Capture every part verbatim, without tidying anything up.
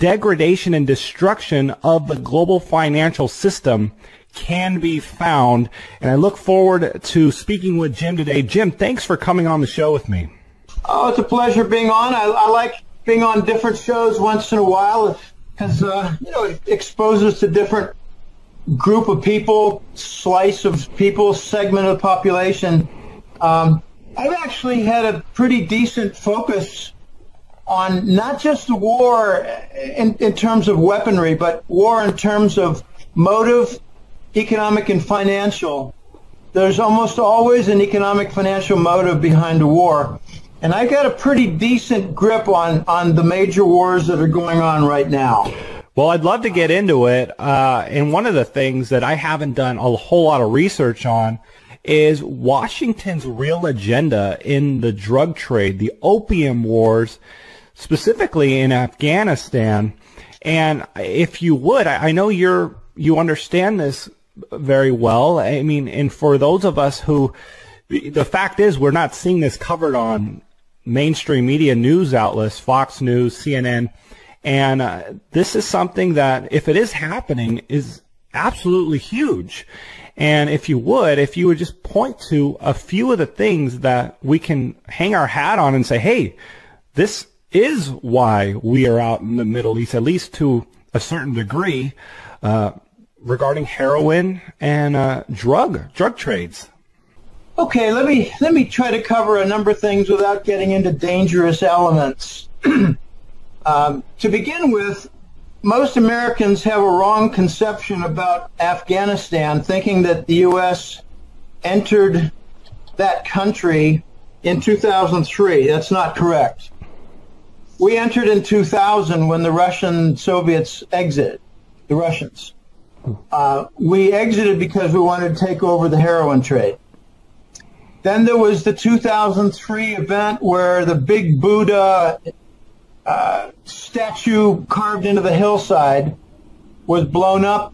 degradation and destruction of the global financial system can be found. And I look forward to speaking with Jim today. Jim, thanks for coming on the show with me. Oh, it's a pleasure being on. I, I like being on different shows once in a while because, uh, you know, it exposes to different group of people, slice of people, segment of the population. Um, I've actually had a pretty decent focus on not just the war in, in terms of weaponry, but war in terms of motive, economic and financial. There's almost always an economic financial motive behind a war. And I got a pretty decent grip on, on the major wars that are going on right now. Well, I'd love to get into it. Uh, and one of the things that I haven't done a whole lot of research on is Washington's real agenda in the drug trade, the opium wars, specifically in Afghanistan. And if you would, I, I know you're you understand this very well. I mean, and for those of us who, the fact is we're not seeing this covered on mainstream media news outlets, Fox News, C N N, and uh, this is something that, if it is happening, is absolutely huge. And if you would, if you would just point to a few of the things that we can hang our hat on and say, hey, this is why we are out in the Middle East, at least to a certain degree, uh, regarding heroin and uh, drug drug trades. Okay, let me let me try to cover a number of things without getting into dangerous elements. um, to begin with, most Americans have a wrong conception about Afghanistan, thinking that the U S entered that country in two thousand three. That's not correct. We entered in two thousand when the Russian Soviets exited, the Russians. Uh, we exited because we wanted to take over the heroin trade. Then there was the two thousand three event where the big Buddha uh, statue carved into the hillside was blown up,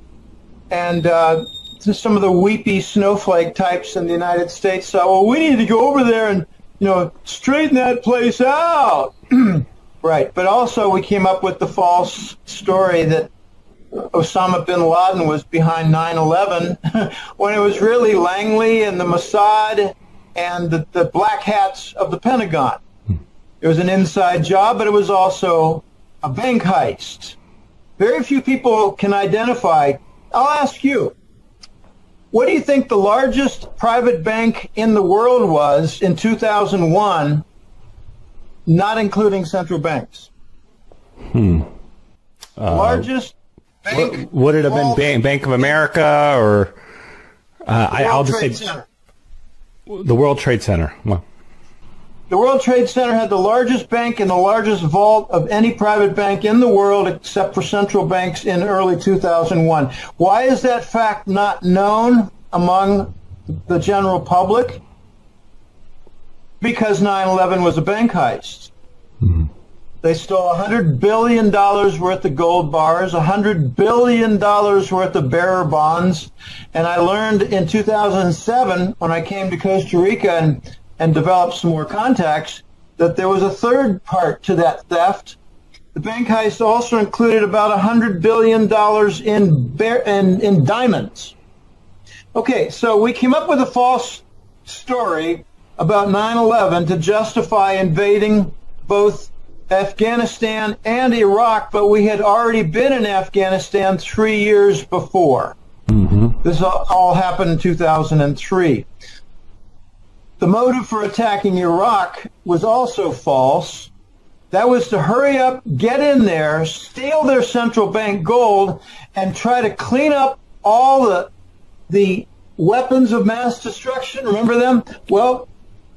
and uh, some of the weepy snowflake types in the United States said, well, we need to go over there and, you know, straighten that place out. Right, but also we came up with the false story that Osama bin Laden was behind nine eleven when it was really Langley and the Mossad and the, the black hats of the Pentagon. It was an inside job, but it was also a bank heist. Very few people can identify. I'll ask you, what do you think the largest private bank in the world was in two thousand one? Not including central banks. Hmm. Uh, largest bank. What, would it have been Bank, Bank of America or uh, I, I'll just say Center. The World Trade Center? Well, the World Trade Center had the largest bank and the largest vault of any private bank in the world, except for central banks, in early two thousand one. Why is that fact not known among the general public? Because nine eleven was a bank heist. Mm-hmm. They stole one hundred billion dollars worth of gold bars, one hundred billion dollars worth of bearer bonds. And I learned in two thousand seven, when I came to Costa Rica and, and developed some more contacts, that there was a third part to that theft. The bank heist also included about one hundred billion dollars in, bear, in, in diamonds. Okay, so we came up with a false story about nine eleven to justify invading both Afghanistan and Iraq, but we had already been in Afghanistan three years before. Mm-hmm. This all happened in two thousand three. The motive for attacking Iraq was also false. That was to hurry up, get in there, steal their central bank gold, and try to clean up all the, the weapons of mass destruction. Remember them? Well,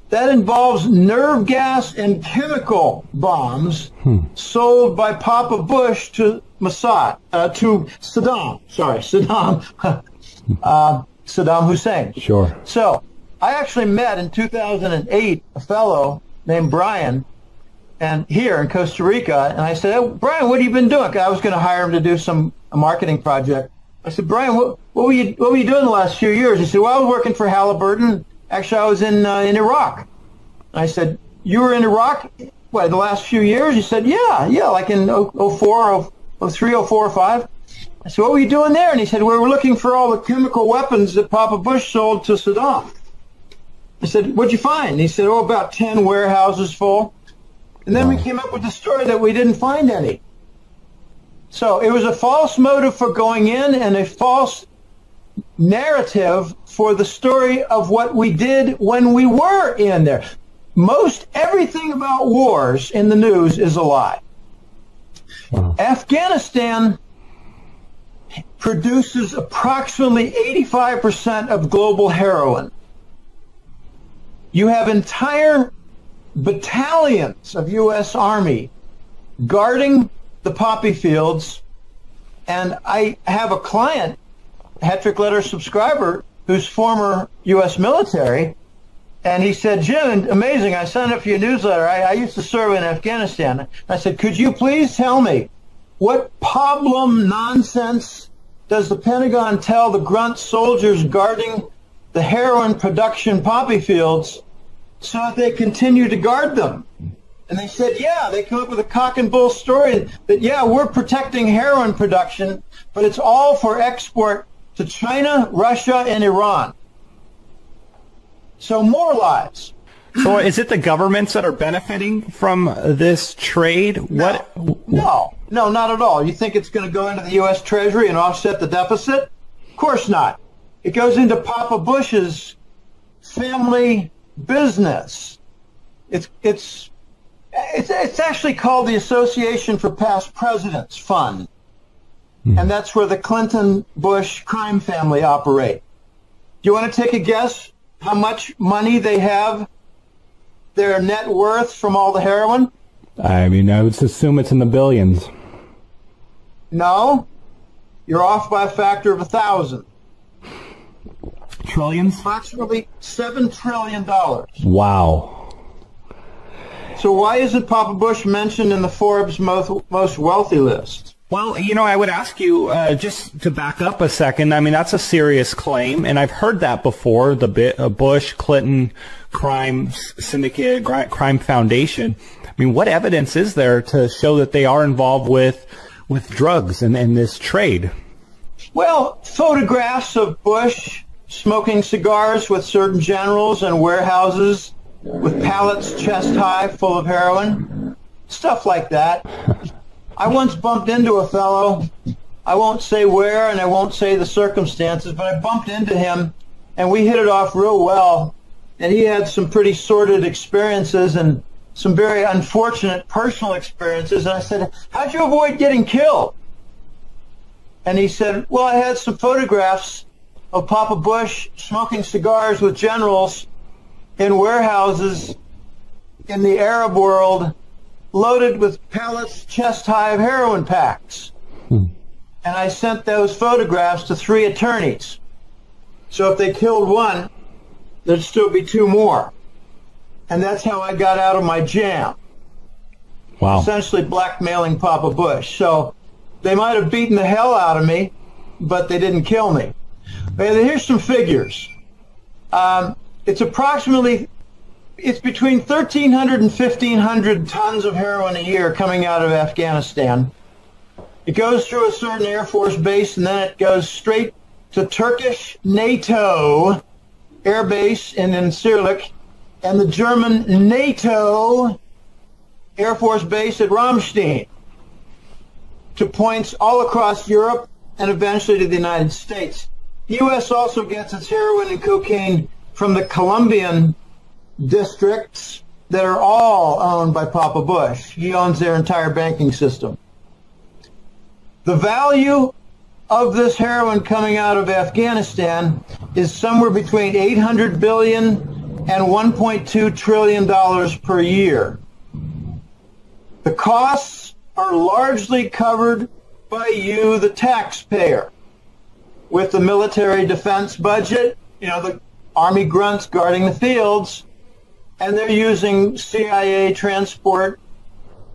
that involves nerve gas and chemical bombs hmm. sold by Papa Bush to Mossad, uh, to Saddam. Sorry, Saddam, uh, Saddam Hussein. Sure. So I actually met in two thousand eight a fellow named Brian, and here in Costa Rica, and I said, hey, Brian, what have you been doing? I was going to hire him to do some a marketing project. I said, Brian, what, what were you what were you doing the last few years? He said, well, I was working for Halliburton. Actually, I was in uh, in Iraq. I said, you were in Iraq, what, the last few years? He said, yeah, yeah, like in oh four, oh, three oh four oh five. I said, what were you doing there? And he said, we were looking for all the chemical weapons that Papa Bush sold to Saddam. I said, what'd you find? And he said, oh, about ten warehouses full. And then wow. we came up with the story that we didn't find any. So it was a false motive for going in and a false narrative for the story of what we did when we were in there. Most everything about wars in the news is a lie. Wow. Afghanistan produces approximately eighty-five percent of global heroin. You have entire battalions of U S Army guarding the poppy fields, and I have a client, Hatrick Letter subscriber, who's former U S military, and he said, Jim, amazing, I signed up for your newsletter. I, I used to serve in Afghanistan. I said, could you please tell me what problem nonsense does the Pentagon tell the grunt soldiers guarding the heroin production poppy fields so that they continue to guard them? And they said, yeah, they come up with a cock and bull story that, yeah, we're protecting heroin production, but it's all for export to China, Russia, and Iran. So more lies. So is it the governments that are benefiting from this trade? No, what? No, no, not at all. You think it's going to go into the U S Treasury and offset the deficit? Of course not. It goes into Papa Bush's family business. It's, it's, It's, it's actually called the Association for Past Presidents Fund, hmm. and that's where the Clinton-Bush crime family operate. Do you want to take a guess how much money they have, their net worth from all the heroin? I mean, I would assume it's in the billions. No, you're off by a factor of a thousand. Trillions? Approximately seven trillion dollars. Wow. So why isn't Papa Bush mentioned in the Forbes most, most wealthy list? Well, you know, I would ask you, uh, just to back up a second, I mean, that's a serious claim, and I've heard that before, the Bush, Clinton, crime syndicate, crime foundation. I mean, what evidence is there to show that they are involved with, with drugs and, and this trade? Well, photographs of Bush smoking cigars with certain generals and warehouses with pallets chest high full of heroin, stuff like that. I once bumped into a fellow, I won't say where and I won't say the circumstances, but I bumped into him and we hit it off real well, and he had some pretty sordid experiences and some very unfortunate personal experiences, and I said, how'd you avoid getting killed? And he said, well, I had some photographs of Papa Bush smoking cigars with generals in warehouses in the Arab world, loaded with pallets chest-high of heroin packs. Hmm. And I sent those photographs to three attorneys. So if they killed one, there'd still be two more. And that's how I got out of my jam. Wow. Essentially blackmailing Papa Bush. So they might have beaten the hell out of me, but they didn't kill me. But here's some figures. Um, It's approximately, it's between thirteen hundred and fifteen hundred tons of heroin a year coming out of Afghanistan. It goes through a certain Air Force base, and then it goes straight to Turkish NATO air base in Incirlik and the German NATO Air Force base at Ramstein, to points all across Europe and eventually to the United States. The U S also gets its heroin and cocaine from the Colombian districts that are all owned by Papa Bush. He owns their entire banking system. The value of this heroin coming out of Afghanistan is somewhere between eight hundred billion dollars and one point two trillion dollars per year. The costs are largely covered by you, the taxpayer, with the military defense budget, you know, the Army grunts guarding the fields, and they're using C I A transport.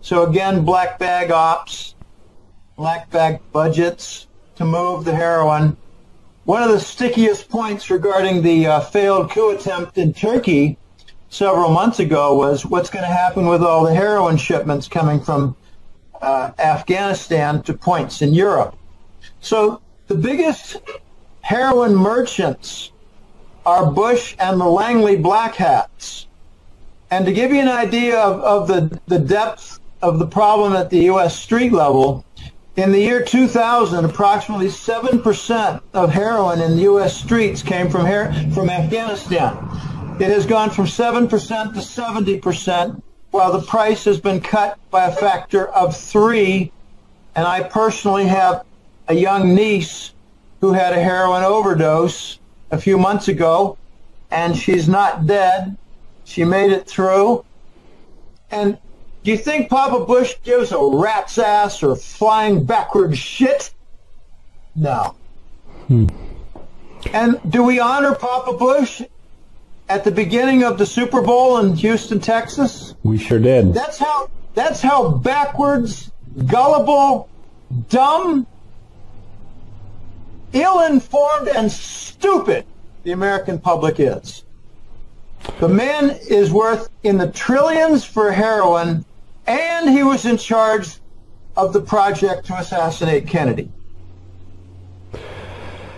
So again, black bag ops, black bag budgets to move the heroin. One of the stickiest points regarding the uh, failed coup attempt in Turkey several months ago was what's going to happen with all the heroin shipments coming from uh, Afghanistan to points in Europe. So the biggest heroin merchants are Bush and the Langley Black Hats. And to give you an idea of, of the, the depth of the problem at the U S street level, in the year two thousand, approximately seven percent of heroin in the U S streets came from, from Afghanistan. It has gone from seven percent to seventy percent, while the price has been cut by a factor of three. And I personally have a young niece who had a heroin overdose a few months ago, and she's not dead. She made it through. And do you think Papa Bush gives a rat's ass or flying backwards shit? No. Hmm. And do we honor Papa Bush at the beginning of the Super Bowl in Houston, Texas? We sure did. That's how, that's how backwards, gullible, dumb, ill-informed, and stupid the American public is. The man is worth in the trillions for heroin, and he was in charge of the project to assassinate Kennedy.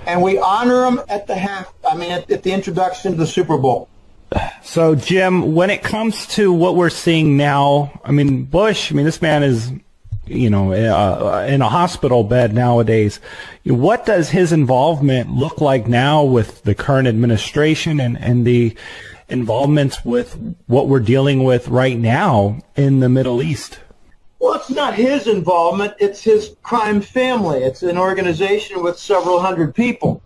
And we honor him at the half, I mean, at, at the introduction to the Super Bowl. So, Jim, when it comes to what we're seeing now, I mean, Bush, I mean, this man is, you know, uh, in a hospital bed nowadays. What does his involvement look like now with the current administration and, and the involvements with what we're dealing with right now in the Middle East? Well, it's not his involvement. It's his crime family. It's an organization with several hundred people.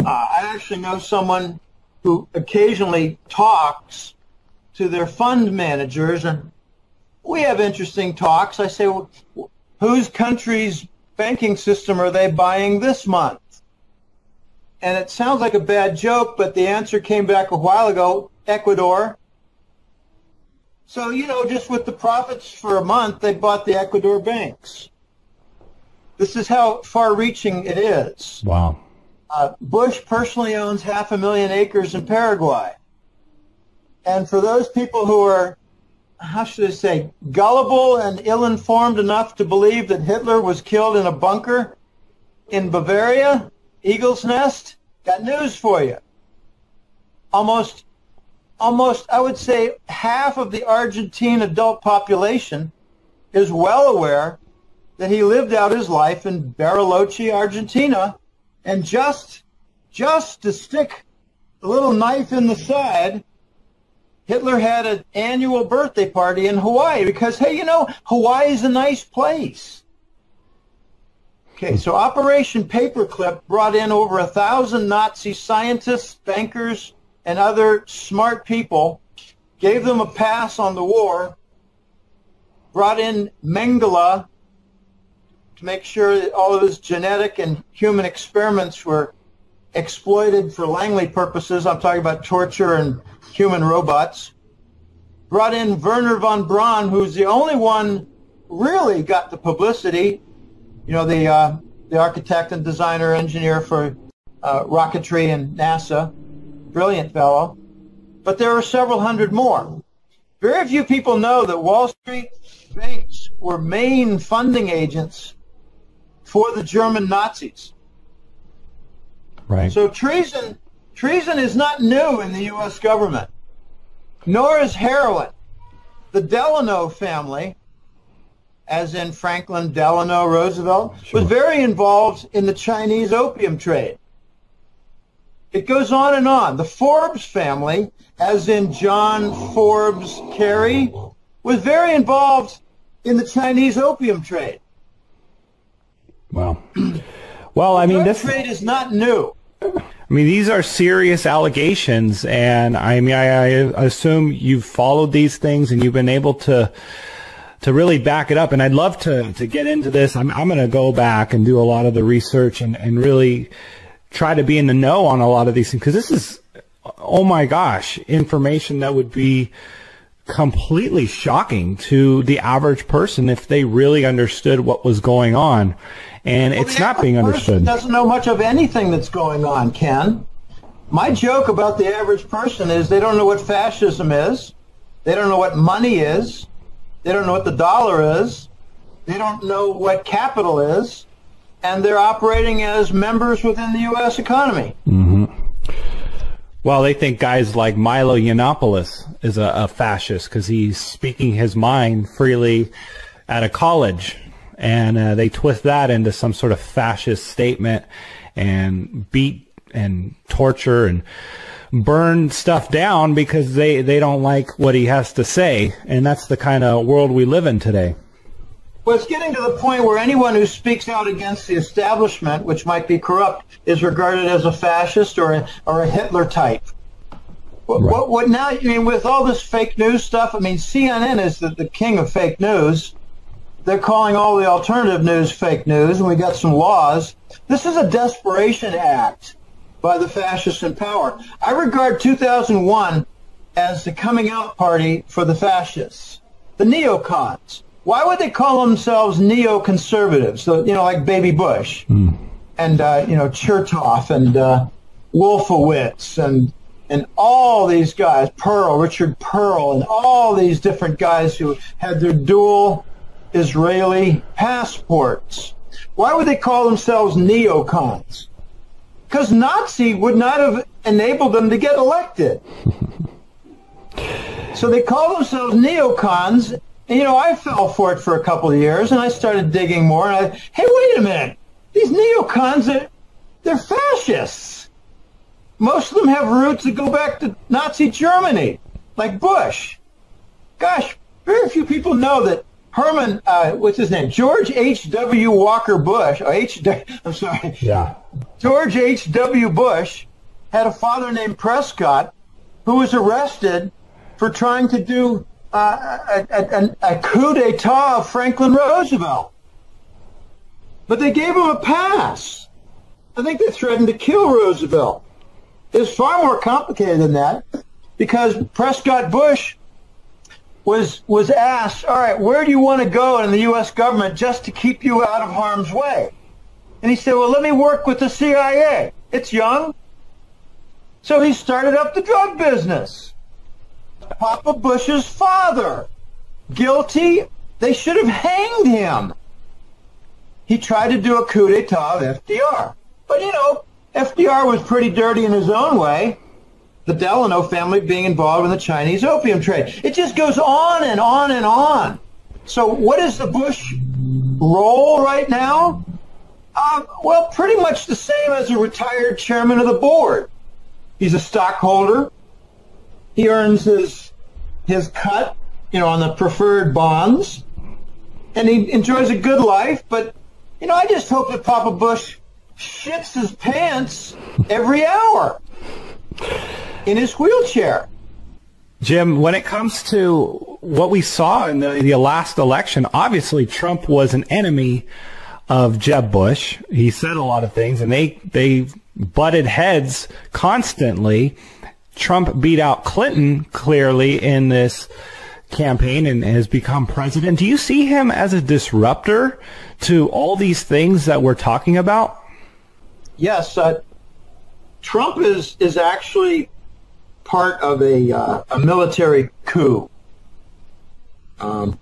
Uh, I actually know someone who occasionally talks to their fund managers, and we have interesting talks. I say, well, whose country's banking system are they buying this month? And it sounds like a bad joke, but the answer came back a while ago, Ecuador. So, you know, just with the profits for a month, they bought the Ecuador banks. This is how far-reaching it is. Wow. Uh, Bush personally owns half a million acres in Paraguay. And for those people who are, how should I say, gullible and ill-informed enough to believe that Hitler was killed in a bunker in Bavaria, Eagle's Nest, got news for you. Almost, almost, I would say, half of the Argentine adult population is well aware that he lived out his life in Bariloche, Argentina, and just, just to stick a little knife in the side, Hitler had an annual birthday party in Hawaii because, hey, you know, Hawaii is a nice place. Okay, so Operation Paperclip brought in over a thousand Nazi scientists, bankers, and other smart people, gave them a pass on the war, brought in Mengele to make sure that all of his genetic and human experiments were exploited for Langley purposes. I'm talking about torture and human robots. Brought in Werner von Braun, who's the only one really got the publicity. You know, the, uh, the architect and designer, engineer for uh, rocketry and NASA, brilliant fellow. But there were several hundred more. Very few people know that Wall Street banks were main funding agents for the German Nazis. Right. So treason, treason is not new in the U S government, nor is heroin. The Delano family, as in Franklin Delano Roosevelt, sure, was very involved in the Chinese opium trade. It goes on and on. The Forbes family, as in John Forbes Carey, was very involved in the Chinese opium trade. Wow. Well, I mean, this trade is not new. I mean, these are serious allegations, and I mean, I, I assume you've followed these things and you've been able to to really back it up. And I'd love to, to get into this. I'm, I'm going to go back and do a lot of the research and, and really try to be in the know on a lot of these things, because this is, oh my gosh, information that would be completely shocking to the average person if they really understood what was going on. And well, it's not being understood. The average person doesn't know much of anything that's going on, Ken. My joke about the average person is they don't know what fascism is. They don't know what money is. They don't know what the dollar is. They don't know what capital is, and they're operating as members within the U S economy. Mm-hmm. Well, they think guys like Milo Yiannopoulos is a, a fascist because he's speaking his mind freely at a college, and uh, they twist that into some sort of fascist statement and beat and torture and burn stuff down because they, they don't like what he has to say, and that's the kind of world we live in today. Well, it's getting to the point where anyone who speaks out against the establishment, which might be corrupt, is regarded as a fascist or a, or a Hitler type. What, right. what, what now, I mean, with all this fake news stuff, I mean, C N N is the, the king of fake news. They're calling all the alternative news fake news, and we got some laws. This is a desperation act by the fascists in power. I regard two thousand one as the coming out party for the fascists, the neocons. Why would they call themselves neoconservatives? So, you know, like Baby Bush mm. and, uh, you know, Chertoff and uh, Wolfowitz and and all these guys, Pearl, Richard Pearl, and all these different guys who had their dual Israeli passports. Why would they call themselves neocons? Because Nazi would not have enabled them to get elected. So they call themselves neocons. You know, I fell for it for a couple of years, and I started digging more. And I, hey, wait a minute. These neocons, are, they're fascists. Most of them have roots that go back to Nazi Germany, like Bush. Gosh, very few people know that Herman, uh, what's his name, George H W Walker Bush, or H, I'm sorry, yeah. George H W Bush had a father named Prescott who was arrested for trying to do Uh, a, a, a coup d'etat of Franklin Roosevelt. But they gave him a pass. I think they threatened to kill Roosevelt. It's far more complicated than that, because Prescott Bush was, was asked, all right, where do you want to go in the U S government just to keep you out of harm's way? And he said, well, let me work with the C I A. It's young. So he started up the drug business. Papa Bush's father, guilty, they should have hanged him. He tried to do a coup d'etat of F D R. But, you know, F D R was pretty dirty in his own way, the Delano family being involved in the Chinese opium trade. It just goes on and on and on. So what is the Bush role right now? Uh, well, pretty much the same as a retired chairman of the board. He's a stockholder. He earns his his cut, you know, on the preferred bonds, and he enjoys a good life. But, you know, I just hope that Papa Bush shits his pants every hour in his wheelchair. Jim, when it comes to what we saw in the, the last election, obviously Trump was an enemy of Jeb Bush. He said a lot of things, and they they butted heads constantly. Trump beat out Clinton clearly in this campaign and has become president. Do you see him as a disruptor to all these things that we're talking about? Yes. Uh, Trump is, is actually part of a, uh, a military coup. Um,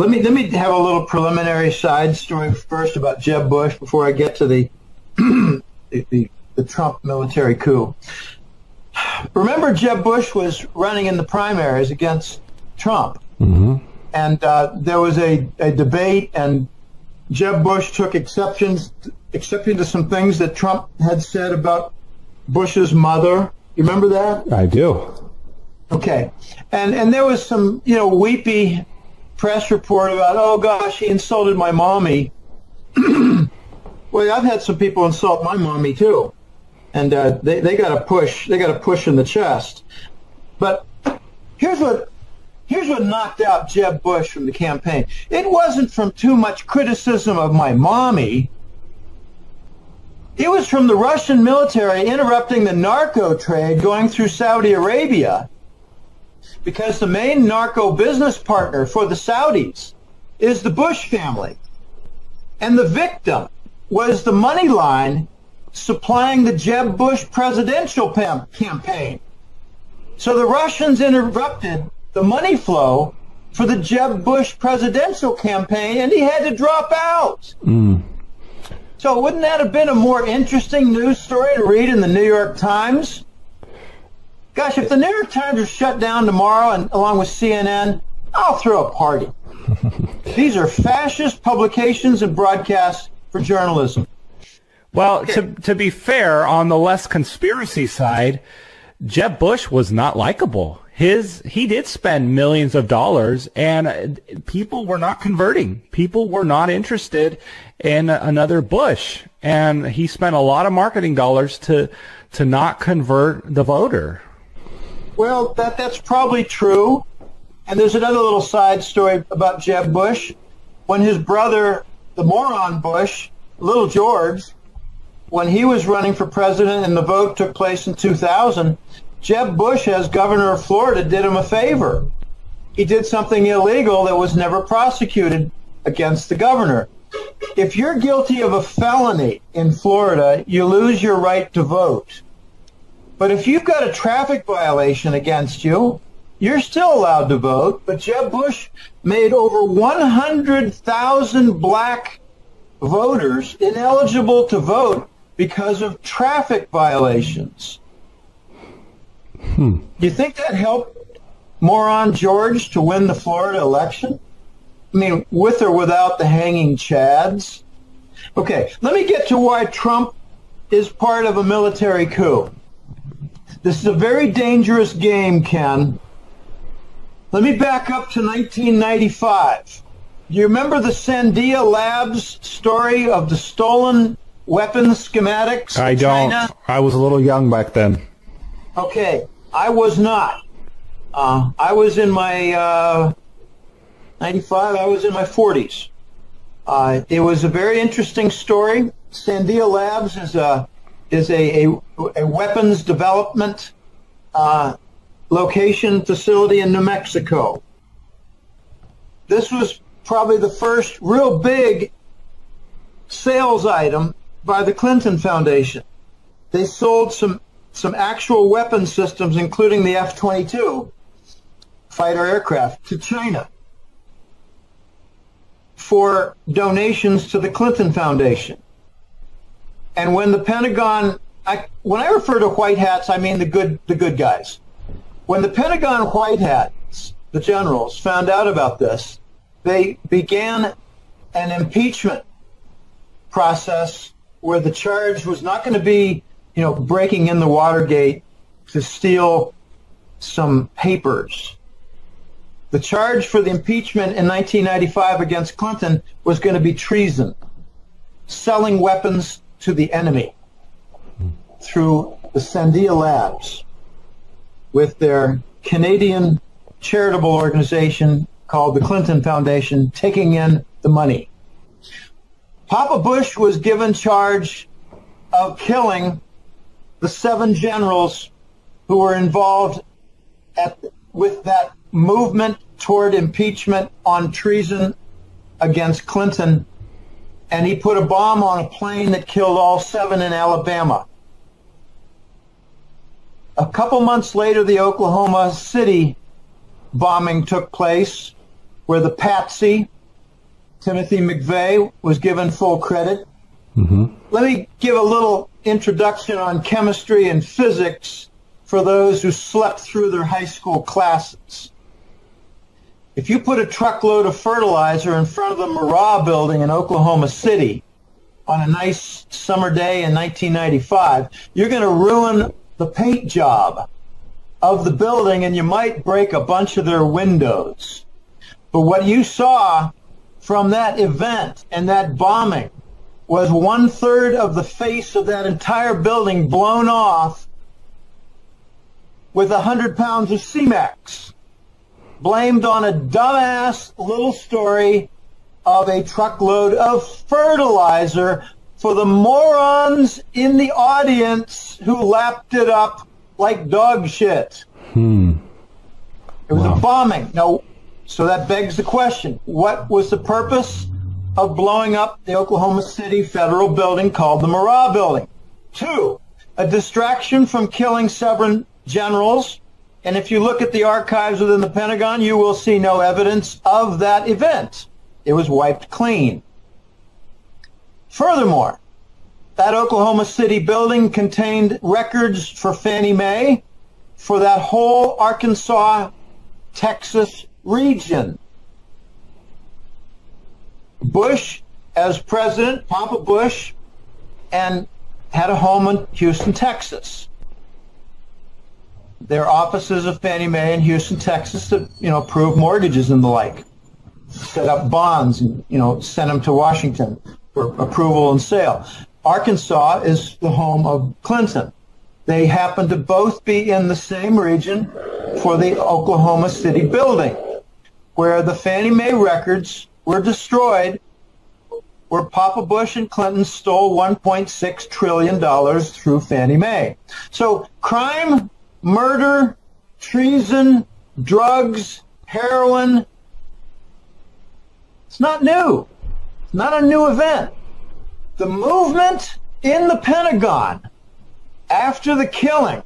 let me, let me have a little preliminary side story first about Jeb Bush before I get to the, the, the, the Trump military coup. Remember, Jeb Bush was running in the primaries against Trump. Mm-hmm. And uh, there was a, a debate, and Jeb Bush took exceptions, exception to some things that Trump had said about Bush's mother. You remember that? I do. Okay. And, and there was some, you know, weepy press report about, oh, gosh, he insulted my mommy. Well, I've had some people insult my mommy, too. And uh, they, they got a push. They got a push in the chest. But here's what here's what knocked out Jeb Bush from the campaign. It wasn't from too much criticism of my mommy. It was from the Russian military interrupting the narco trade going through Saudi Arabia, because the main narco business partner for the Saudis is the Bush family, and the victim was the money line supplying the Jeb Bush presidential campaign. So the Russians interrupted the money flow for the Jeb Bush presidential campaign, and he had to drop out. Mm. So wouldn't that have been a more interesting news story to read in the New York Times? Gosh, if the New York Times are shut down tomorrow, and along with C N N, I'll throw a party. These are fascist publications and broadcasts for journalism. Well, to, to be fair, on the less conspiracy side, Jeb Bush was not likable. His he did spend millions of dollars, and people were not converting. People were not interested in another Bush, and he spent a lot of marketing dollars to to not convert the voter. Well, that that's probably true. And there's another little side story about Jeb Bush. When his brother, the moron Bush, little George, when he was running for president and the vote took place in two thousand, Jeb Bush, as governor of Florida, did him a favor. He did something illegal that was never prosecuted against the governor. If you're guilty of a felony in Florida, you lose your right to vote. But if you've got a traffic violation against you, you're still allowed to vote. But Jeb Bush made over one hundred thousand black voters ineligible to vote because of traffic violations. Hmm. Do you think that helped moron George to win the Florida election? I mean, with or without the hanging chads? Okay, let me get to why Trump is part of a military coup. This is a very dangerous game, Ken. Let me back up to nineteen ninety-five. Do you remember the Sandia Labs story of the stolen weapons schematics? I don't. China? I was a little young back then. Okay, I was not. Uh, I was in my uh, ninety-five. I was in my forties. Uh, it was a very interesting story. Sandia Labs is a is a a, a weapons development uh, location facility in New Mexico. This was probably the first real big sales item by the Clinton Foundation. They sold some. some actual weapon systems, including the F twenty-two fighter aircraft, to China for donations to the Clinton Foundation. And when the Pentagon, I, when I refer to white hats, I mean the good, the good guys. When the Pentagon white hats, the generals, found out about this, they began an impeachment process where the charge was not going to be you know, breaking in the Watergate to steal some papers. The charge for the impeachment in nineteen ninety-five against Clinton was going to be treason, selling weapons to the enemy through the Sandia Labs with their Canadian charitable organization called the Clinton Foundation taking in the money. Papa Bush was given charge of killing the seven generals who were involved at, with that movement toward impeachment on treason against Clinton, and he put a bomb on a plane that killed all seven in Alabama. A couple months later, the Oklahoma City bombing took place, where the patsy, Timothy McVeigh, was given full credit. Mm-hmm. Let me give a little introduction on chemistry and physics for those who slept through their high school classes. If you put a truckload of fertilizer in front of the Murrah Building in Oklahoma City on a nice summer day in nineteen ninety-five, you're going to ruin the paint job of the building, and you might break a bunch of their windows. But what you saw from that event and that bombing was one-third of the face of that entire building blown off with one hundred pounds of C MAX, blamed on a dumbass little story of a truckload of fertilizer for the morons in the audience who lapped it up like dog shit. Hmm. It was wow. a bombing. Now, so that begs the question, what was the purpose of blowing up the Oklahoma City federal building called the Murrah Building? Two, a distraction from killing seven generals And if you look at the archives within the Pentagon, you will see no evidence of that event. It was wiped clean. Furthermore, that Oklahoma City building contained records for Fannie Mae for that whole Arkansas, Texas region. Bush, as president, Papa Bush, and had a home in Houston, Texas. There are offices of Fannie Mae in Houston, Texas that, you know, approve mortgages and the like, set up bonds and, you know, send them to Washington for approval and sale. Arkansas is the home of Clinton. They happen to both be in the same region for the Oklahoma City building, where the Fannie Mae records were destroyed, where Papa Bush and Clinton stole one point six trillion dollars through Fannie Mae. So crime, murder, treason, drugs, heroin, it's not new. It's not a new event. The movement in the Pentagon after the killing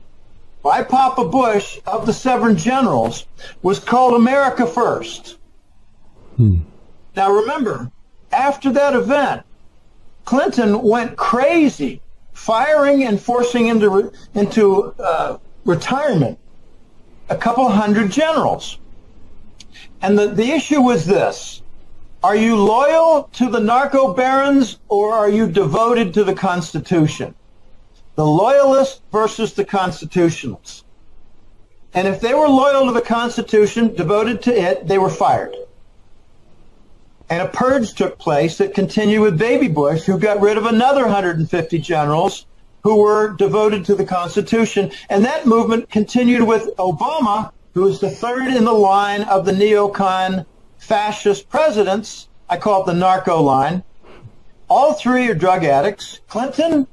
by Papa Bush of the seven generals was called America First. Hmm. Now remember, after that event, Clinton went crazy, firing and forcing into, into uh, retirement a couple hundred generals. And the, the issue was this: are you loyal to the narco barons, or are you devoted to the Constitution? The loyalists versus the constitutionalists. And if they were loyal to the Constitution, devoted to it, they were fired. And a purge took place that continued with Baby Bush, who got rid of another one hundred fifty generals who were devoted to the Constitution. And that movement continued with Obama, who is the third in the line of the neocon fascist presidents. I call it the narco line. All three are drug addicts. Clinton,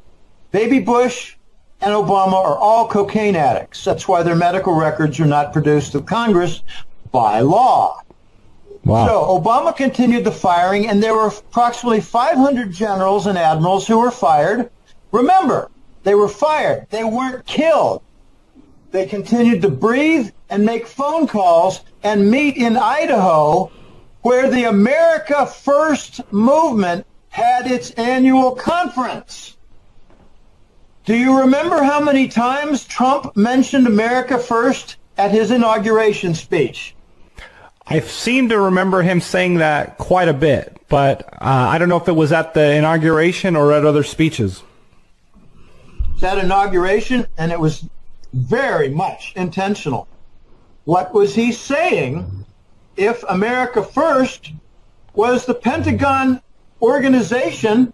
Baby Bush, and Obama are all cocaine addicts. That's why their medical records are not produced to Congress by law. Wow. So Obama continued the firing, and there were approximately five hundred generals and admirals who were fired. Remember, they were fired. They weren't killed. They continued to breathe and make phone calls and meet in Idaho, where the America First movement had its annual conference. Do you remember how many times Trump mentioned America First at his inauguration speech? I seem to remember him saying that quite a bit, but uh, I don't know if it was at the inauguration or at other speeches. That inauguration, and it was very much intentional. What was he saying if America First was the Pentagon organization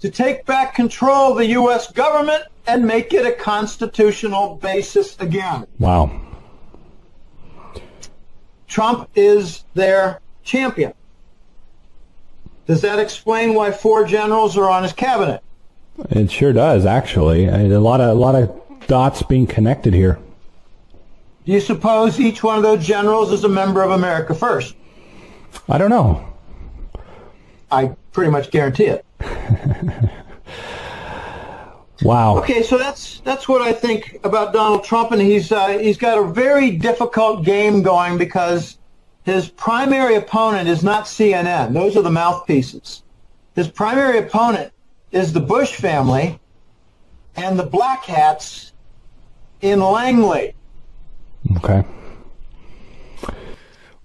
to take back control of the U S government and make it a constitutional basis again? Wow. Trump is their champion. Does that explain why four generals are on his cabinet? It sure does, actually. I mean, a lot of a lot of dots being connected here. Do you suppose each one of those generals is a member of America First? I don't know. I pretty much guarantee it. Wow. Okay, so that's that's what I think about Donald Trump, and he's uh, he's got a very difficult game going because his primary opponent is not C N N. Those are the mouthpieces. His primary opponent is the Bush family and the black hats in Langley. Okay.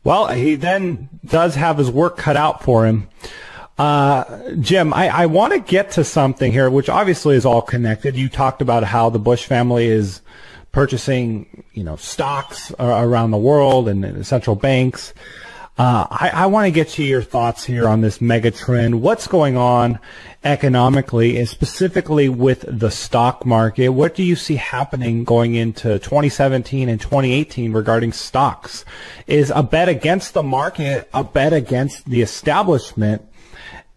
Well, he then does have his work cut out for him. Uh, Jim, I, I want to get to something here, which obviously is all connected. You talked about how the Bush family is purchasing, you know, stocks around the world and central banks. Uh, I, I want to get to your thoughts here on this mega trend. What's going on economically, and specifically with the stock market? What do you see happening going into twenty seventeen and twenty eighteen regarding stocks? Is a bet against the market a bet against the establishment?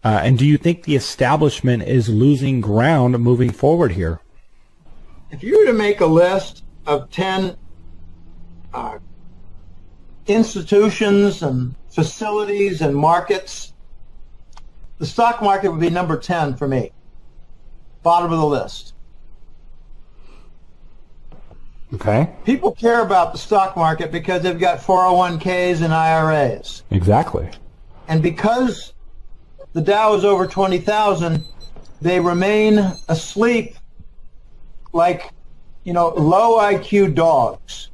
Uh, and do you think the establishment is losing ground moving forward here? If you were to make a list of ten uh, institutions and facilities and markets, the stock market would be number ten for me, bottom of the list. Okay. People care about the stock market because they've got four oh one Ks and I R As. Exactly. And because the Dow is over twenty thousand, they remain asleep like, you know, low I Q dogs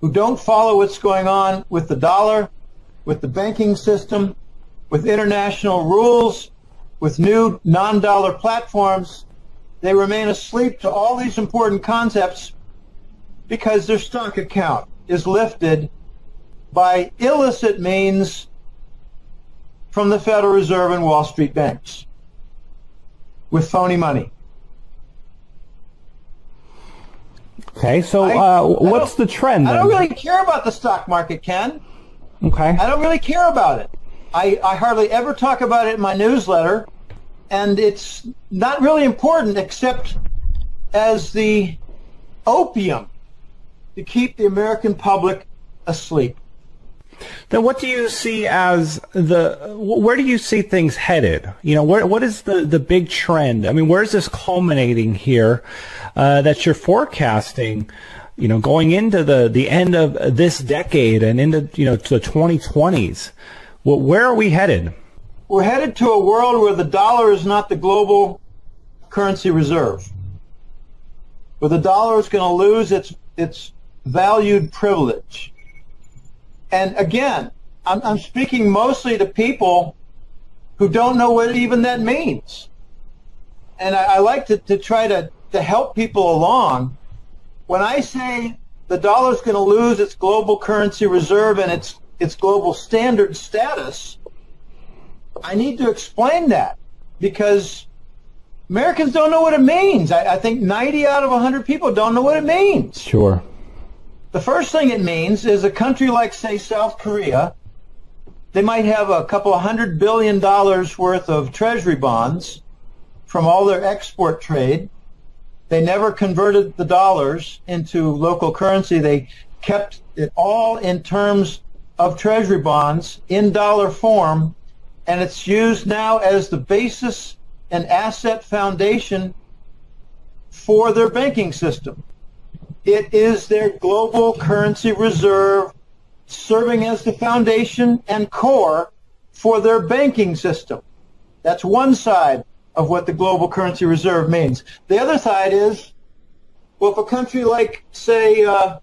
who don't follow what's going on with the dollar, with the banking system, with international rules, with new non-dollar platforms. They remain asleep to all these important concepts because their stock account is lifted by illicit means from the Federal Reserve and Wall Street banks with phony money. Okay, so I, uh, what's the trend then? I don't really care about the stock market, Ken. Okay. I don't really care about it. I, I hardly ever talk about it in my newsletter. And it's not really important except as the opium to keep the American public asleep. Then what do you see as the, where do you see things headed? You know, where, what is the, the big trend? I mean, where is this culminating here uh, that you're forecasting, you know, going into the, the end of this decade and into, you know, to the twenty twenties? Well, where are we headed? We're headed to a world where the dollar is not the global currency reserve, where the dollar is going to lose its its valued privilege. And again, I'm, I'm speaking mostly to people who don't know what even that means. And I, I like to, to try to, to help people along. When I say the dollar is going to lose its global currency reserve and its, its global standard status, I need to explain that because Americans don't know what it means. I, I think ninety out of a hundred people don't know what it means. Sure. The first thing it means is a country like, say, South Korea, they might have a couple of hundred billion dollars worth of treasury bonds from all their export trade. They never converted the dollars into local currency. They kept it all in terms of treasury bonds in dollar form. And it's used now as the basis and asset foundation for their banking system. It is their global currency reserve, serving as the foundation and core for their banking system. That's one side of what the global currency reserve means. The other side is, well, if a country like, say, uh,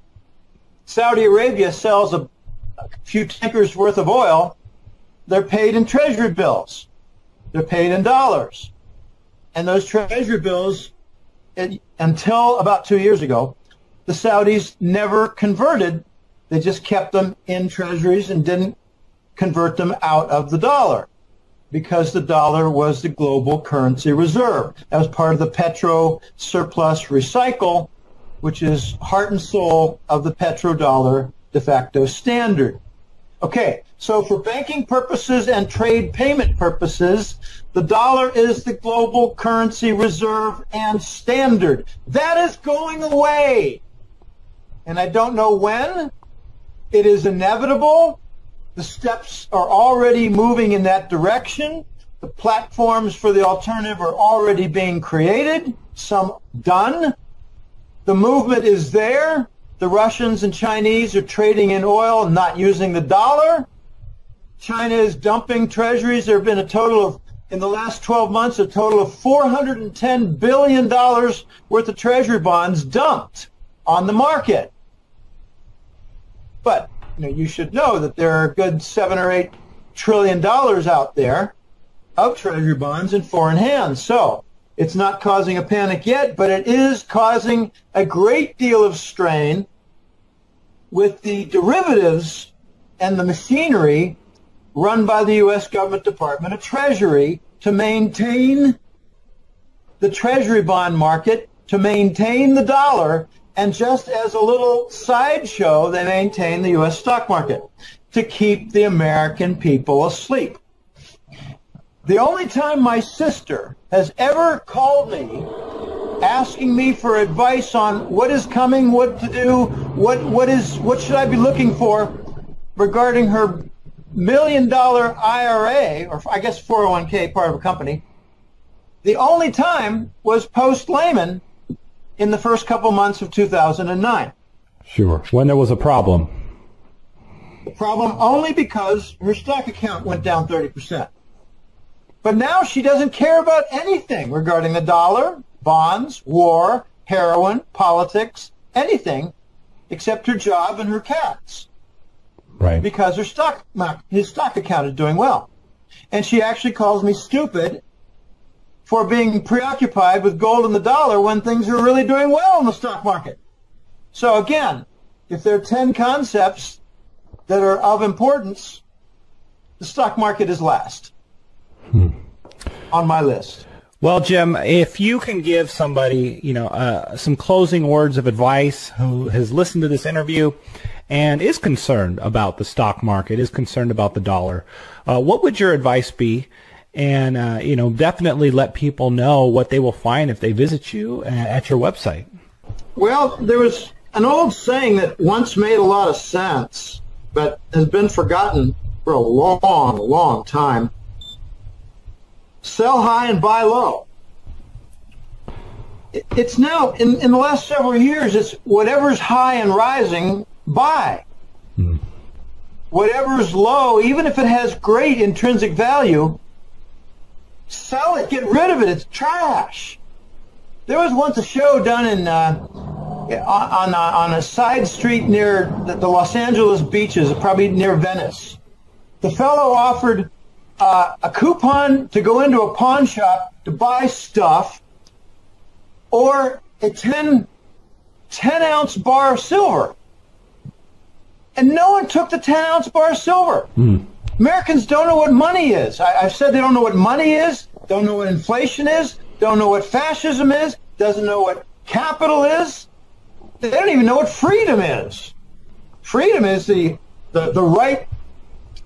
Saudi Arabia sells a, a few tankers worth of oil, they're paid in treasury bills. They're paid in dollars. And those treasury bills, it, until about two years ago, the Saudis never converted. They just kept them in treasuries and didn't convert them out of the dollar because the dollar was the global currency reserve. That was part of the petro surplus recycle, which is heart and soul of the petrodollar de facto standard. Okay, so for banking purposes and trade payment purposes, the dollar is the global currency reserve and standard. That is going away. And I don't know when. It is inevitable. The steps are already moving in that direction. The platforms for the alternative are already being created, some done. The movement is there. The Russians and Chinese are trading in oil and not using the dollar. China is dumping treasuries. There have been a total of, in the last twelve months, a total of four hundred ten billion dollars worth of treasury bonds dumped on the market. But you know, you should know that there are a good seven or eight trillion dollars out there of treasury bonds in foreign hands. So it's not causing a panic yet, but it is causing a great deal of strain with the derivatives and the machinery run by the U S government Department of Treasury to maintain the treasury bond market, to maintain the dollar, and just as a little sideshow, they maintain the U S stock market to keep the American people asleep. The only time my sister has ever called me asking me for advice on what is coming, what to do, what what is what should I be looking for regarding her million dollar I R A, or I guess four oh one K, part of a company, the only time was post Lehman in the first couple months of two thousand nine. Sure, when there was a problem. The problem only because her stock account went down thirty percent. But now she doesn't care about anything regarding the dollar, bonds, war, heroin, politics, anything except her job and her cats. Right. Because her stock, his stock account is doing well. And she actually calls me stupid for being preoccupied with gold and the dollar when things are really doing well in the stock market. So again, if there are ten concepts that are of importance, the stock market is last hmm. on my list. Well, Jim, if you can give somebody, you know, uh, some closing words of advice who has listened to this interview and is concerned about the stock market, is concerned about the dollar, uh, what would your advice be? And, uh, you know, definitely let people know what they will find if they visit you at your website. Well, there was an old saying that once made a lot of sense, but has been forgotten for a long, long time. Sell high and buy low. It's now, in, in the last several years, it's whatever's high and rising, buy. Hmm. Whatever's low, even if it has great intrinsic value, sell it, get rid of it, it's trash. There was once a show done in, uh, on, on, on a side street near the, the Los Angeles beaches, probably near Venice. The fellow offered Uh, a coupon to go into a pawn shop to buy stuff, or a ten, ten ounce bar of silver. And no one took the ten ounce bar of silver. Mm. Americans don't know what money is. I, I've said they don't know what money is, don't know what inflation is, don't know what fascism is, doesn't know what capital is. They don't even know what freedom is. Freedom is the, the, the right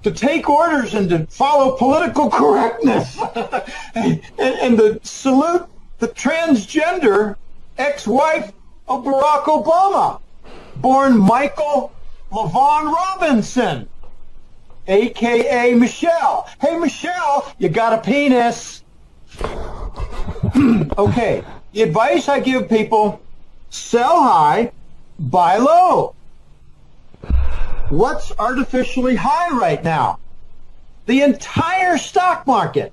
to take orders and to follow political correctness and, and to salute the transgender ex-wife of Barack Obama, born Michael LaVon Robinson, a k a. Michelle. Hey, Michelle, you got a penis. Okay, the advice I give people, sell high, buy low. What's artificially high right now? The entire stock market,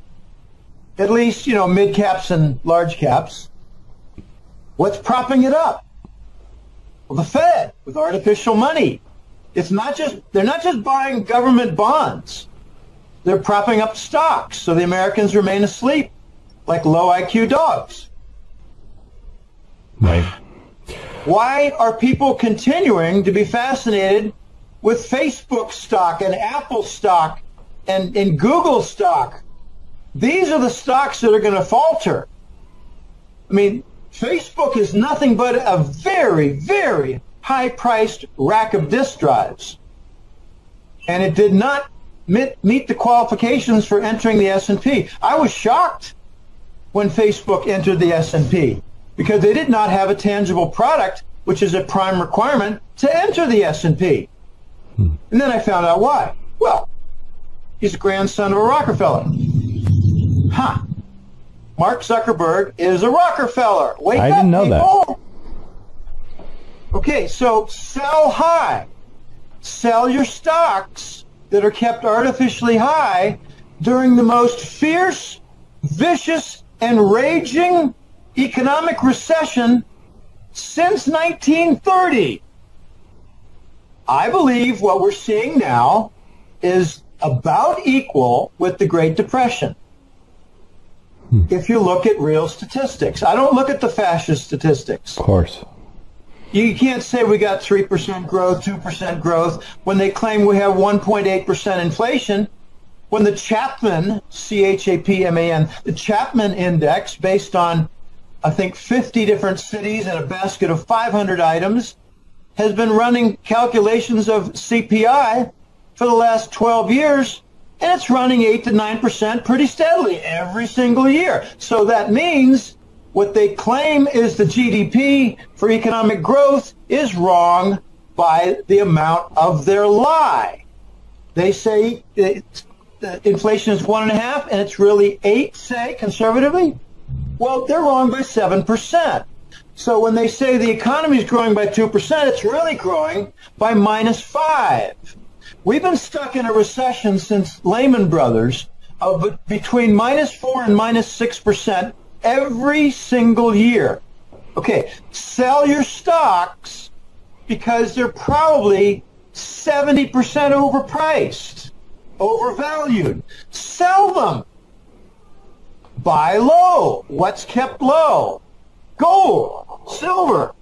at least, you know, mid caps and large caps. What's propping it up? Well, the Fed with artificial money. It's not just, they're not just buying government bonds. They're propping up stocks so the Americans remain asleep like low I Q dogs. Right. Why are people continuing to be fascinated with Facebook stock and Apple stock and, and Google stock? These are the stocks that are going to falter. I mean, Facebook is nothing but a very, very high-priced rack of disk drives. And it did not meet, meet the qualifications for entering the S and P. I was shocked when Facebook entered the S and P because they did not have a tangible product, which is a prime requirement to enter the S and P. And then I found out why. Well, he's a grandson of a Rockefeller. Huh. Mark Zuckerberg is a Rockefeller. Wake I up, didn't know people. That. Okay, so sell high. Sell your stocks that are kept artificially high during the most fierce, vicious, and raging economic recession since nineteen thirty. I believe what we're seeing now is about equal with the Great Depression. Hmm. If you look at real statistics. I don't look at the fascist statistics. Of course. You can't say we got three percent growth, two percent growth, when they claim we have one point eight percent inflation, when the Chapman, C H A P M A N, the Chapman Index, based on, I think, fifty different cities and a basket of five hundred items, has been running calculations of C P I for the last twelve years, and it's running eight to nine percent pretty steadily every single year. So that means what they claim is the G D P for economic growth is wrong by the amount of their lie. They say it's, uh, inflation is one and a half, and it's really eight, say, conservatively. Well, they're wrong by seven percent. So when they say the economy is growing by two percent, it's really growing by minus five. We've been stuck in a recession since Lehman Brothers of between minus four and minus six percent every single year. Okay, sell your stocks because they're probably seventy percent overpriced, overvalued. Sell them. Buy low. What's kept low? Gold, silver.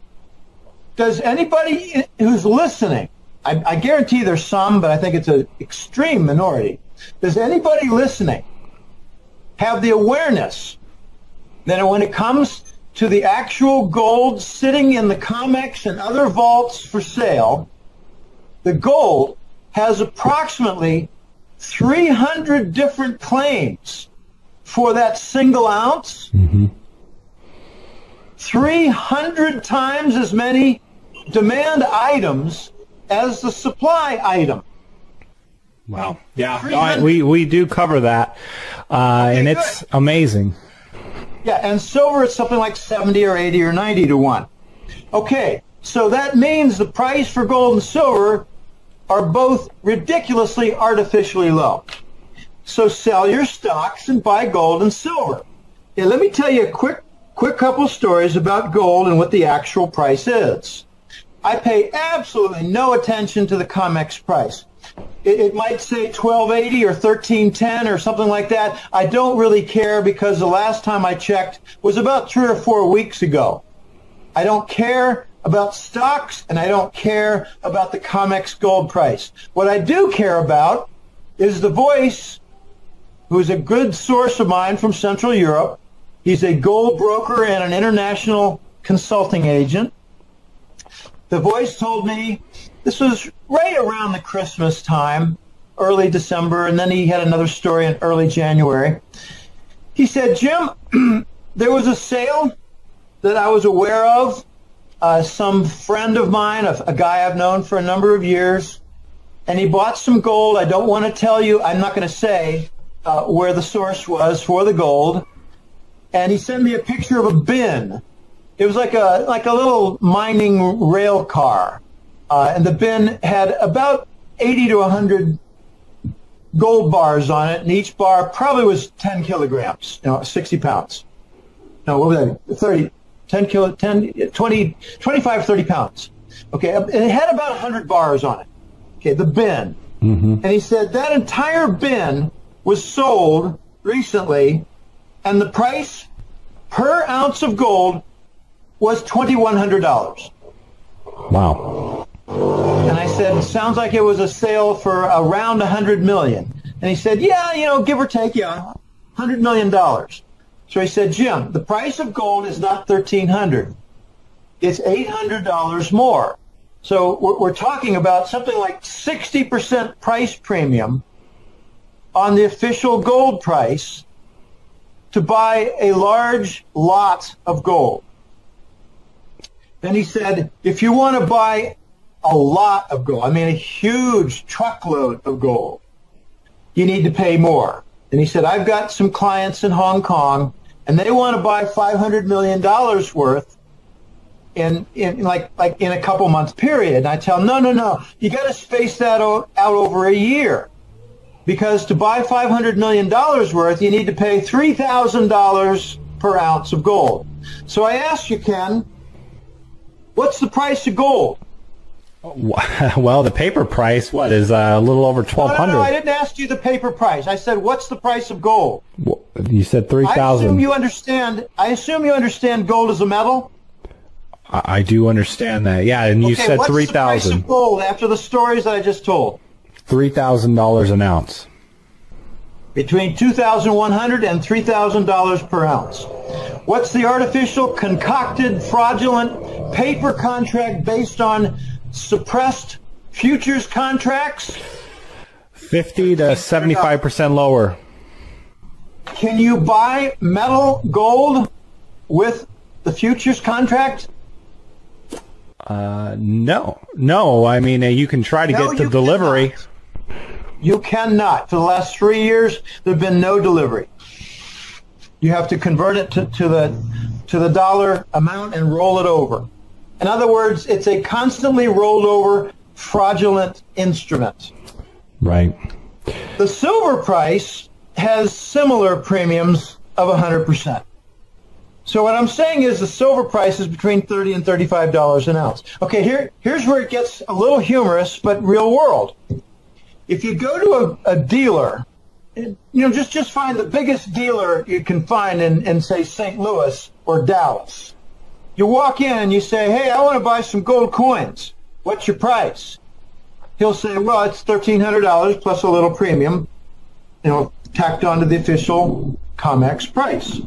Does anybody who's listening, I, I guarantee there's some, but I think it's an extreme minority. Does anybody listening have the awareness that when it comes to the actual gold sitting in the Comex and other vaults for sale, the gold has approximately three hundred different claims for that single ounce? Mm-hmm. three hundred times as many demand items as the supply item. Wow. Yeah, no, we, we do cover that, uh, okay, and it's good. Amazing. Yeah, and silver is something like seventy or eighty or ninety to one. Okay, so that means the price for gold and silver are both ridiculously artificially low. So sell your stocks and buy gold and silver. Yeah, let me tell you a quick, quick couple stories about gold and what the actual price is. I pay absolutely no attention to the COMEX price. It, it might say twelve eighty or thirteen ten or something like that. I don't really care because the last time I checked was about three or four weeks ago. I don't care about stocks and I don't care about the COMEX gold price. What I do care about is the voice, who's a good source of mine from Central Europe. He's a gold broker and an international consulting agent. The voice told me, this was right around the Christmas time, early December, and then he had another story in early January. He said, Jim, there was a sale that I was aware of. Uh, some friend of mine, a, a guy I've known for a number of years, and he bought some gold. I don't want to tell you, I'm not going to say Uh, where the source was for the gold, and he sent me a picture of a bin. It was like a like a little mining rail car, uh, and the bin had about eighty to one hundred gold bars on it, and each bar probably was ten kilograms, you know, sixty pounds. No, what was that? thirty, ten, kilo, ten, twenty, twenty-five, thirty pounds. Okay, and it had about one hundred bars on it. Okay, the bin. Mm-hmm. And he said that entire bin was sold recently, and the price per ounce of gold was twenty-one hundred dollars. Wow. And I said, sounds like it was a sale for around one hundred million dollars. And he said, yeah, you know, give or take, yeah, one hundred million dollars. So he said, Jim, the price of gold is not thirteen hundred dollars. It's eight hundred dollars more. So we're, we're talking about something like sixty percent price premium on the official gold price to buy a large lot of gold. Then he said, if you want to buy a lot of gold, I mean a huge truckload of gold, you need to pay more. And he said, I've got some clients in Hong Kong, and they want to buy five hundred million dollars worth in, in, like, like in a couple months period. And I tell them, no, no, no, you got to space that out over a year. Because to buy five hundred million dollars worth, you need to pay three thousand dollars per ounce of gold. So I asked you, Ken, what's the price of gold? Well, the paper price, what, is a little over twelve hundred dollars. No, no, no, I didn't ask you the paper price. I said, what's the price of gold? You said three thousand dollars. I assume you understand, I assume you understand gold as a metal? I do understand that, yeah, and you okay, said three thousand dollars. What's the price of gold after the stories that I just told? three thousand dollars an ounce. Between two thousand one hundred dollars and three thousand dollars per ounce. What's the artificial, concocted, fraudulent paper contract based on suppressed futures contracts? fifty to seventy-five percent lower. Can you buy metal gold with the futures contract? Uh, no. No, I mean, you can try to no, get the delivery. Cannot. You cannot. For the last three years, there have been no delivery. You have to convert it to, to the to the dollar amount and roll it over. In other words, it's a constantly rolled over fraudulent instrument. Right. The silver price has similar premiums of one hundred percent. So what I'm saying is the silver price is between thirty and thirty-five dollars an ounce. Okay, here, here's where it gets a little humorous, but real world. If you go to a, a dealer, you know, just, just find the biggest dealer you can find in, in, say, Saint Louis or Dallas. You walk in and you say, hey, I want to buy some gold coins. What's your price? He'll say, well, it's thirteen hundred dollars plus a little premium, you know, tacked onto the official Comex price.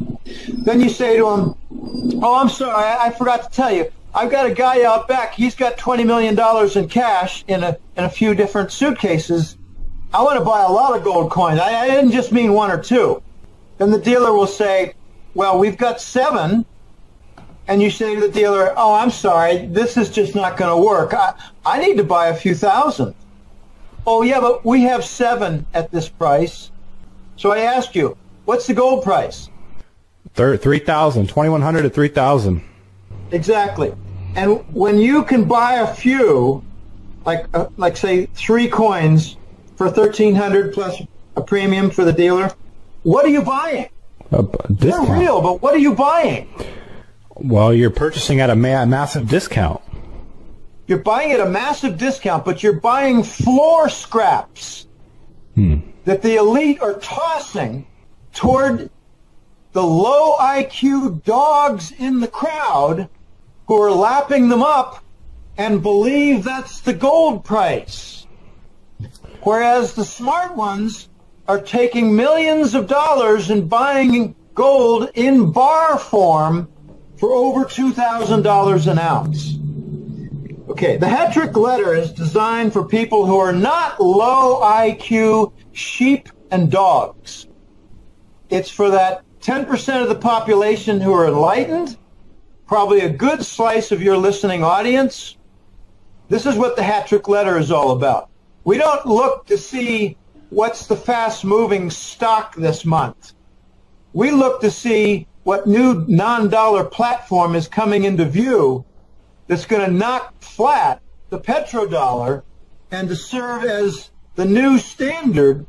Then you say to him, oh, I'm sorry, I, I forgot to tell you. I've got a guy out back. He's got twenty million dollars in cash in a, in a few different suitcases. I want to buy a lot of gold coins. I, I didn't just mean one or two. Then the dealer will say, well, we've got seven. And you say to the dealer, oh, I'm sorry, this is just not going to work. I, I need to buy a few thousand. Oh, yeah, but we have seven at this price. So I ask you, what's the gold price? three thousand, twenty-one hundred to three thousand. Exactly. And when you can buy a few, like uh, like say three coins for thirteen hundred plus a premium for the dealer, what are you buying? Uh, They're real, but what are you buying? Well, you're purchasing at a ma massive discount. You're buying at a massive discount, but you're buying floor scraps hmm. that the elite are tossing toward the low I Q dogs in the crowd who are lapping them up and believe that's the gold price. Whereas the smart ones are taking millions of dollars and buying gold in bar form for over two thousand dollars an ounce. Okay, the Hatrick Letter is designed for people who are not low I Q sheep and dogs. It's for that ten percent of the population who are enlightened, probably a good slice of your listening audience. This is what the Hatrick Letter is all about. We don't look to see what's the fast-moving stock this month. We look to see what new non-dollar platform is coming into view that's going to knock flat the petrodollar and to serve as the new standard